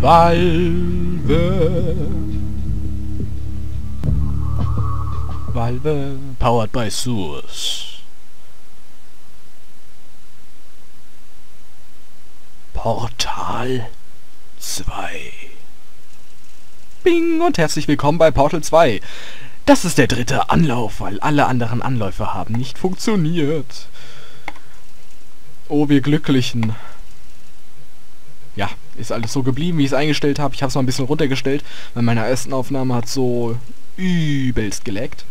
Valve, powered by Source. Portal 2. Bing und herzlich willkommen bei Portal 2. Das ist der dritte Anlauf, weil alle anderen Anläufe haben nicht funktioniert. Oh, wir Glücklichen. Ja, ist alles so geblieben, wie ich es eingestellt habe. Ich habe es mal ein bisschen runtergestellt, weil meine ersten Aufnahme hat so übelst gelaggt.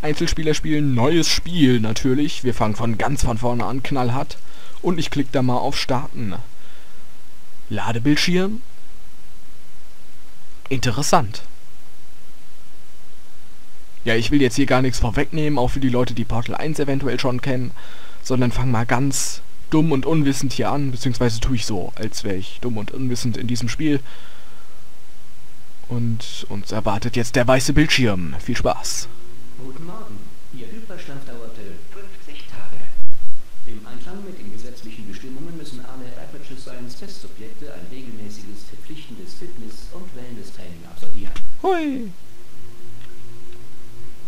Einzelspieler spielen, neues Spiel natürlich. Wir fangen von ganz von vorne an, knallhart. Und ich klicke da mal auf Starten. Ladebildschirm. Interessant. Ja, ich will jetzt hier gar nichts vorwegnehmen, auch für die Leute, die Portal 1 eventuell schon kennen, sondern fang mal ganz dumm und unwissend hier an, beziehungsweise tue ich so, als wäre ich dumm und unwissend in diesem Spiel. Und uns erwartet jetzt der weiße Bildschirm. Viel Spaß. Guten Morgen. Ihr Überstand dauerte 50 Tage. Im Einklang mit den gesetzlichen Bestimmungen müssen alle Aperture Science Testsubjekte ein regelmäßiges, verpflichtendes Fitness- und Wellness-Training absolvieren. Hui!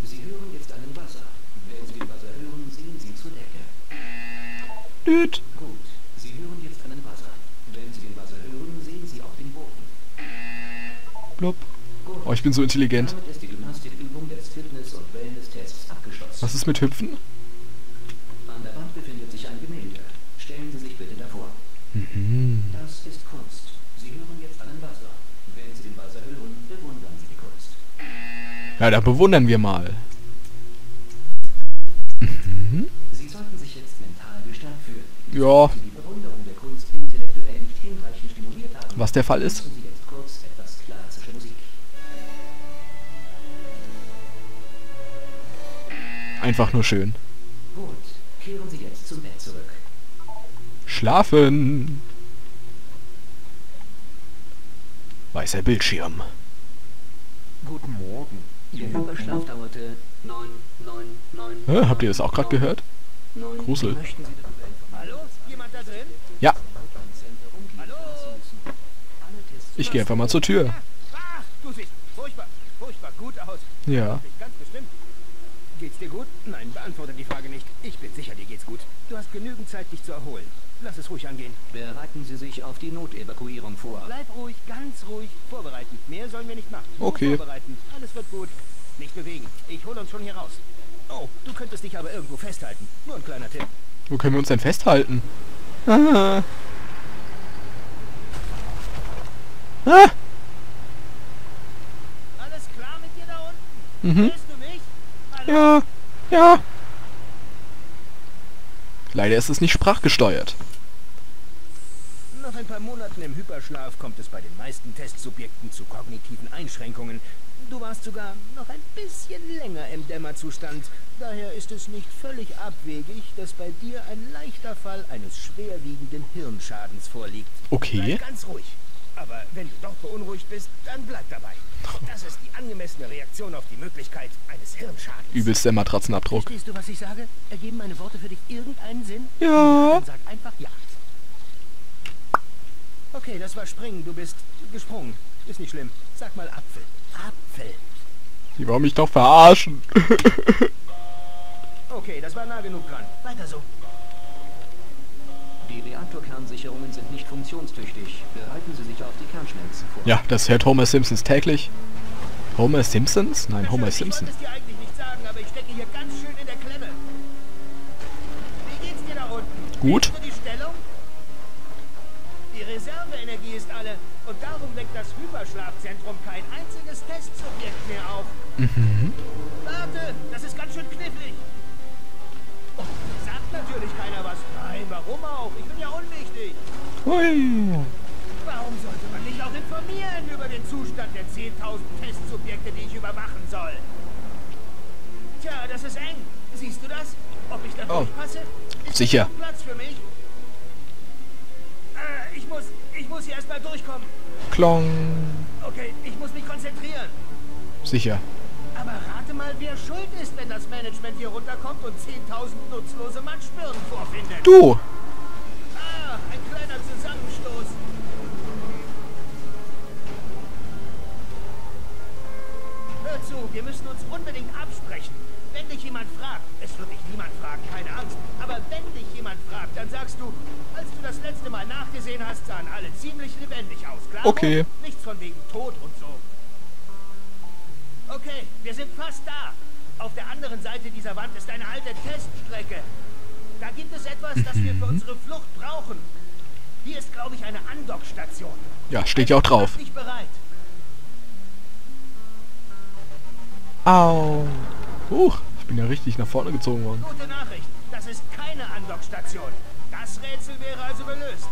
Sie hören jetzt einen Buzzer. Wenn Sie den Buzzer hören, sehen Sie zur Decke. Düt. Gut, Sie hören jetzt einen Buzzer. Wenn Sie den Buzzer hören, sehen Sie auf den Boden. Blub. Oh, ich bin so intelligent. Damit ist die Gymnastikübung des Fitness- und Wellness-Tests abgeschlossen. Was ist mit Hüpfen? An der Wand befindet sich ein Gemälde. Stellen Sie sich bitte davor. Mhm. Das ist Kunst. Sie hören jetzt einen Buzzer. Wenn Sie den Buzzer hören, bewundern Sie die Kunst. Ja, da bewundern wir mal. Mhm. Sie sollten sich jetzt mental gestärkt fühlen. Ja. Sie die Bewunderung der Kunst intellektuell nicht hinreichend stimuliert haben. Was der Fall ist. Einfach nur schön. Gut, kehren Sie jetzt zum Bett zurück. Schlafen! Weißer Bildschirm. Guten Morgen. Ihr Überschlaf dauerte 9. Habt ihr das auch gerade gehört? Grusel. Hallo? Jemand da drin? Ja. Hallo? Ich gehe einfach mal zur Tür. Ach, du siehst furchtbar gut aus. Ja. Ganz bestimmt. Geht's dir gut? Nein, beantworte die Frage nicht. Ich bin sicher, dir geht's gut. Du hast genügend Zeit, dich zu erholen. Lass es ruhig angehen. Bereiten Sie sich auf die Notevakuierung vor. Bleib ruhig, ganz ruhig. Vorbereiten. Mehr sollen wir nicht machen. Okay. Vorbereiten. Alles wird gut. Nicht bewegen. Ich hole uns schon hier raus. Oh, du könntest dich aber irgendwo festhalten. Nur ein kleiner Tipp. Wo können wir uns denn festhalten? Ah. Ah. Alles klar mit dir da unten? Mhm. Ja, ja. Leider ist es nicht sprachgesteuert. Nach ein paar Monaten im Hyperschlaf kommt es bei den meisten Testsubjekten zu kognitiven Einschränkungen. Du warst sogar noch ein bisschen länger im Dämmerzustand. Daher ist es nicht völlig abwegig, dass bei dir ein leichter Fall eines schwerwiegenden Hirnschadens vorliegt. Okay. Bleib ganz ruhig. Aber wenn du doch beunruhigt bist, dann bleib dabei. Das ist die angemessene Reaktion auf die Möglichkeit eines Hirnschadens. Übelst der Matratzenabdruck. Verstehst du, was ich sage? Ergeben meine Worte für dich irgendeinen Sinn? Ja. Dann sag einfach ja. Okay, das war springen. Du bist gesprungen. Ist nicht schlimm. Sag mal Apfel. Apfel. Die wollen mich doch verarschen. Okay, das war nah genug dran. Weiter so. Die Reaktorkernsicherungen sind nicht funktionstüchtig. Bereiten Sie sich auf die Kernschmelze vor. Ja, das hört Homer Simpsons täglich. Homer Simpsons? Nein, Homer Simpson. Ich wollte es dir eigentlich nicht sagen, aber ich stecke hier ganz schön in der Klemme. Wie geht's dir da unten? Gut. Die Stellung? Die Reserveenergie ist alle und darum weckt das Hyperschlafzentrum kein einziges Testsubjekt mehr auf. Mhm. Warte, das ist ganz schön knifflig. Sagt natürlich keiner was. Nein, warum auch? Ich bin ja unwichtig. Hui. Warum sollte man mich auch informieren über den Zustand der 10.000 Testsubjekte, die ich überwachen soll? Tja, das ist eng. Siehst du das? Ob ich da durchpasse? Ist sicher. Platz für mich? Ich muss hier erstmal durchkommen. Klong. Okay, ich muss mich konzentrieren. Sicher. Aber rate mal, wer schuld ist, wenn das Management hier runterkommt und 10.000 nutzlose Mannspirnen vorfindet. Du! Ah, ein kleiner Zusammenstoß. uns unbedingt absprechen. Wenn dich jemand fragt, es wird dich niemand fragen, keine Angst, aber wenn dich jemand fragt, dann sagst du, als du das letzte Mal nachgesehen hast, sahen alle ziemlich lebendig aus, klar? Okay. Nichts von wegen Tod und so. Okay, wir sind fast da. Auf der anderen Seite dieser Wand ist eine alte Teststrecke. Da gibt es etwas, das wir für unsere Flucht brauchen. Hier ist, glaube ich, eine Andockstation. Ja, steht ja auch drauf. Ich bin bereit. Au. Ich bin ja richtig nach vorne gezogen worden. Gute Nachricht, das ist keine Andockstation. Das Rätsel wäre also gelöst.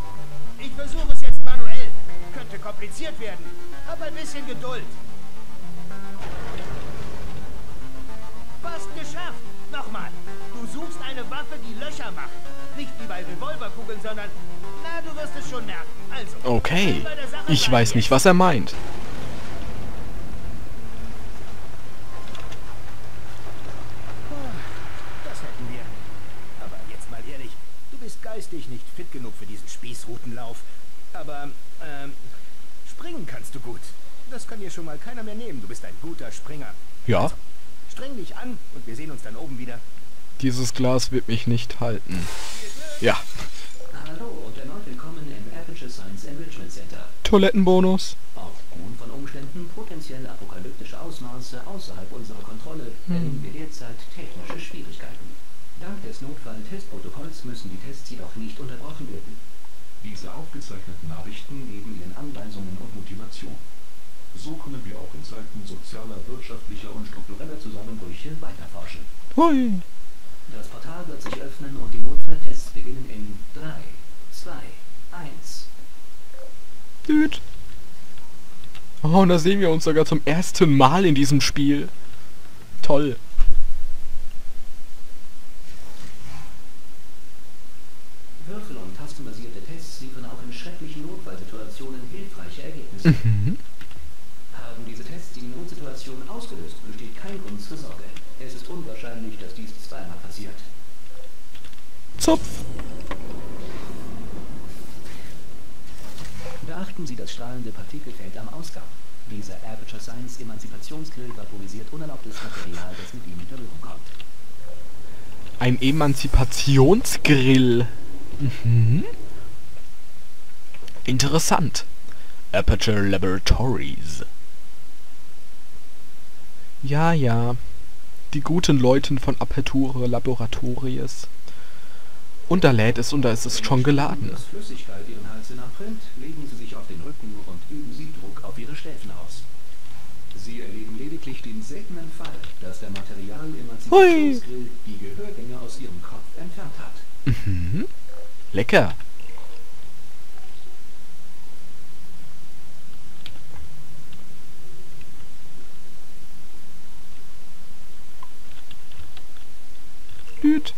Ich versuche es jetzt manuell. Könnte kompliziert werden. Hab ein bisschen Geduld. Fast geschafft. Nochmal. Du suchst eine Waffe, die Löcher macht. Nicht wie bei Revolverkugeln, sondern... Na, du wirst es schon merken. Also... Okay. Ich weiß nicht, was er meint. Geistig nicht fit genug für diesen Spießrutenlauf. Aber, springen kannst du gut. Das kann dir schon mal keiner mehr nehmen. Du bist ein guter Springer. Ja. Also, streng dich an und wir sehen uns dann oben wieder. Dieses Glas wird mich nicht halten. Ja. Hallo und erneut willkommen im Aperture Science Enrichment Center. Toilettenbonus. Aufgrund von Umständen potenziell apokalyptische Ausmaße außerhalb unserer Kontrolle erleben wir derzeit technische Schwierigkeiten. Dank des Notfall-Testprotokolls müssen die Tests jedoch nicht unterbrochen werden. Diese aufgezeichneten Nachrichten geben Ihnen Anweisungen und Motivation. So können wir auch in Zeiten sozialer, wirtschaftlicher und struktureller Zusammenbrüche weiterforschen. Hui. Das Portal wird sich öffnen und die Notfalltests beginnen in 3, 2, 1. Düt. Oh, und da sehen wir uns sogar zum ersten Mal in diesem Spiel. Toll. Würfel- und tastenbasierte Tests liefern auch in schrecklichen Notfallsituationen hilfreiche Ergebnisse. Haben diese Tests die Notsituation ausgelöst, besteht kein Grund zur Sorge. Es ist unwahrscheinlich, dass dies zweimal passiert. Zupf! Beachten Sie das strahlende Partikelfeld am Ausgang. Dieser Aperture Science Emanzipationsgrill vaporisiert unerlaubtes Material, das mit ihm in Berührung kommt. Ein Emanzipationsgrill? Interessant. Aperture Laboratories. Ja, ja. Die guten Leute von Aperture Laboratories. Und da lädt es und da ist es schon geladen. Wenn Flüssigkeit Ihren Hals hinabrinnt, legen Sie sich auf den Rücken und üben Sie Druck auf Ihre Schläfen aus. Sie erleben lediglich den seltenen Fall, dass der Materialemanzipationsgrill die Gehörgänge aus Ihrem Kopf entfernt hat. Lecker. Düt.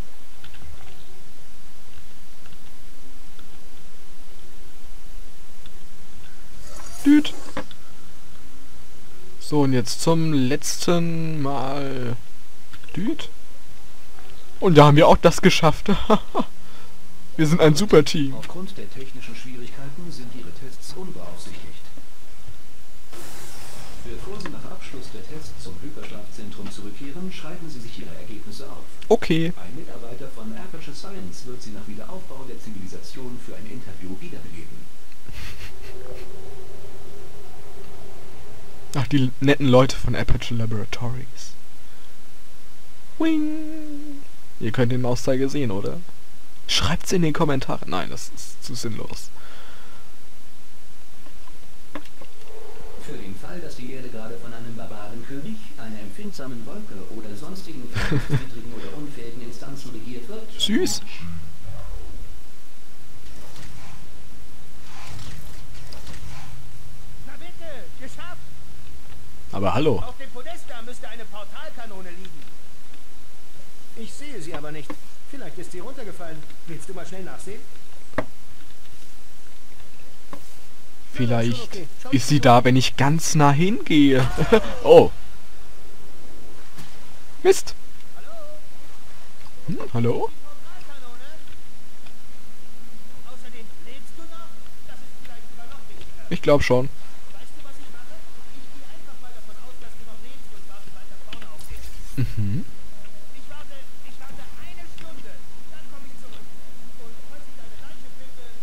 Düt. So, und jetzt zum letzten Mal. Düt. Und da haben wir auch das geschafft. Wir sind ein super Team. Aufgrund der technischen Schwierigkeiten sind Ihre Tests unbeaufsichtigt. Bevor Sie nach Abschluss der Tests zum Hyperschlafzentrum zurückkehren, schreiben Sie sich Ihre Ergebnisse auf. Okay. Ein Mitarbeiter von Aperture Science wird Sie nach Wiederaufbau der Zivilisation für ein Interview wiederbeleben. Ach, die netten Leute von Aperture Laboratories. Wing! Ihr könnt den Mauszeiger sehen, oder? Schreibt's in den Kommentaren. Nein, das ist zu sinnlos. Für den Fall, dass die Erde gerade von einem Barbarenkönig, einer empfindsamen Wolke oder sonstigen verfassungswidrigen oder unfähigen Instanzen regiert wird. Süß. Na bitte, geschafft. Aber hallo. Auf dem Podest da müsste eine Portalkanone liegen. Ich sehe sie aber nicht. Vielleicht ist sie runtergefallen. Willst du mal schnell nachsehen? Vielleicht ist sie da, wenn ich ganz nah hingehe. Oh. Mist. Hallo? Hallo? Ich glaube schon. Weißt du, was ich mache? Ich gehe einfach mal davon aus, dass du noch lebst und warte weiter vorne auf. Mhm. Ich warte eine Stunde, dann komme ich zurück. Und falls ich deine Leiche finde, werde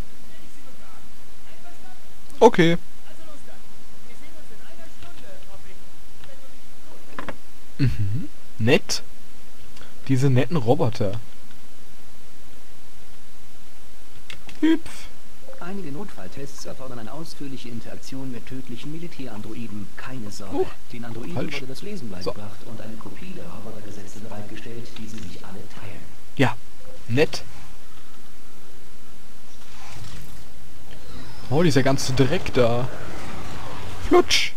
ich sie begraben. Einverstanden? Okay. Also los dann. Wir sehen uns in einer Stunde, hoffe ich. Wenn du mich gut bist. Mhm. Nett. Diese netten Roboter. Hüpf. Einige Notfalltests erfordern eine ausführliche Interaktion mit tödlichen Militärandroiden. Keine Sorge. Den Androiden wurde das Lesen beigebracht und eine Kopie der Robotergesetze bereitgestellt, die sie sich alle teilen. Ja, nett. Oh, dieser ganze Dreck da. Flutsch.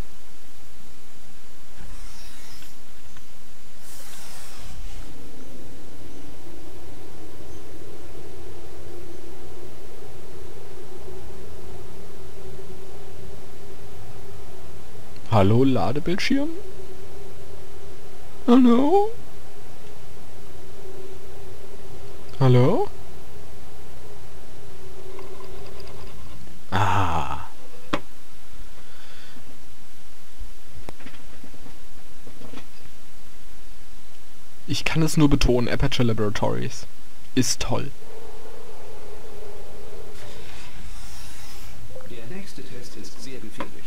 Hallo, Ladebildschirm? Hallo? Hallo? Ah. Ich kann es nur betonen, Aperture Laboratories ist toll.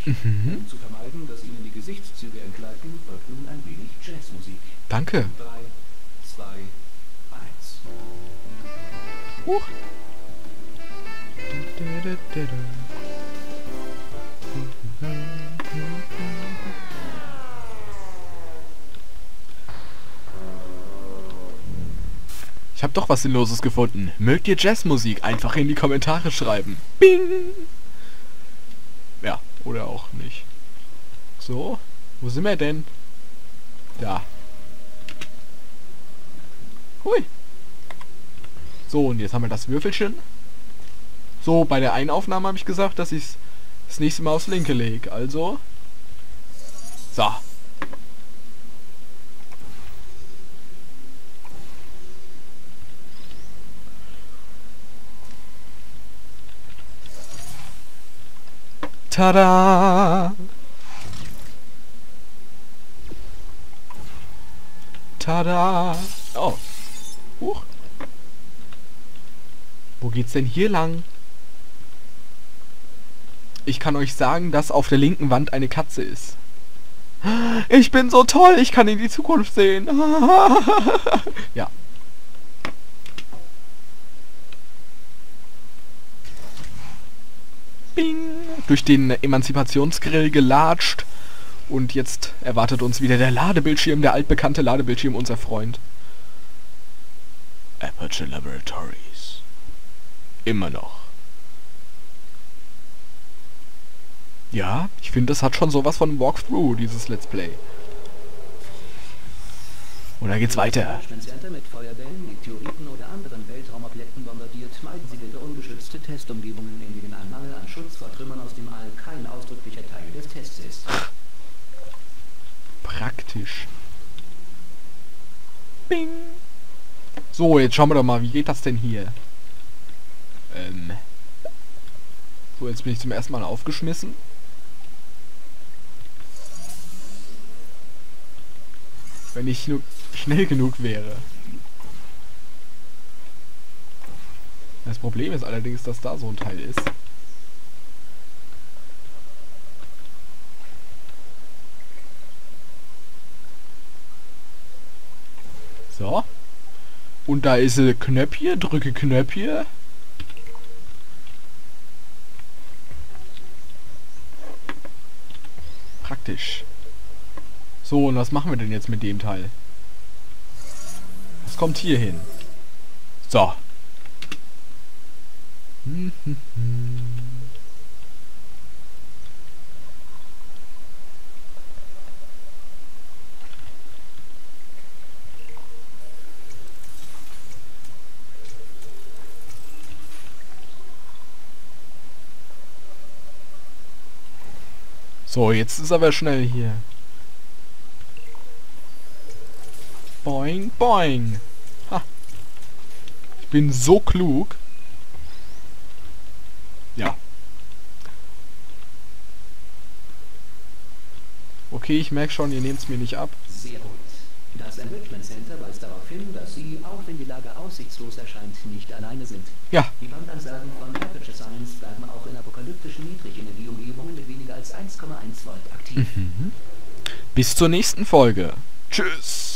Mhm. Um zu vermeiden, dass Ihnen die Gesichtszüge entgleiten, folgt nun ein wenig Jazzmusik. Danke. 3, 2, 1. Huch. Ich habe doch was Sinnloses gefunden. Mögt ihr Jazzmusik? Einfach in die Kommentare schreiben. Bing! Ja. Oder auch nicht. So, wo sind wir denn? Da. Hui. So, und jetzt haben wir das Würfelchen. So, bei der einen Aufnahme habe ich gesagt, dass ich es das nächste Mal aufs linke lege. Also. So. Tada! Tada! Oh. Huch. Wo geht's denn hier lang? Ich kann euch sagen, dass auf der linken Wand eine Katze ist. Ich bin so toll, ich kann in die Zukunft sehen. Ja. Bing! Durch den Emanzipationsgrill gelatscht. Und jetzt erwartet uns wieder der Ladebildschirm, der altbekannte Ladebildschirm, unser Freund. Aperture Laboratories. Immer noch. Ja, ich finde, das hat schon sowas von einem Walkthrough, dieses Let's Play. Und dann geht's weiter. Wenn Center mit Feuerbällen, Meteoriten oder anderen Weltraumobjekten bombardiert, meiden Sie bitte ungeschützte Testumgebungen, in denen ein Mangel an Schutz vor Trümmern aus dem All kein ausdrücklicher Teil des Tests ist. Praktisch. Bing. So, jetzt schauen wir doch mal, wie geht das denn hier? So, jetzt bin ich zum ersten Mal aufgeschmissen. Wenn ich nur schnell genug wäre. Das Problem ist allerdings, dass da so ein Teil ist. So. Und da ist ein Knöpfchen, drücke Knöpfchen. Praktisch. So, und was machen wir denn jetzt mit dem Teil? Was kommt hier hin? So. So, jetzt ist aber schnell hier. Boing, boing. Ha. Ich bin so klug. Ja. Okay, ich merke schon, ihr nehmt es mir nicht ab. Sehr gut. Das Enrichment Center weist darauf hin, dass Sie, auch wenn die Lage aussichtslos erscheint, nicht alleine sind. Ja. Die Bandansagen von Aperture Science bleiben auch in apokalyptischen Niedrigenergieumgebungen mit weniger als 1,1 Volt aktiv. Mhm. Bis zur nächsten Folge. Tschüss.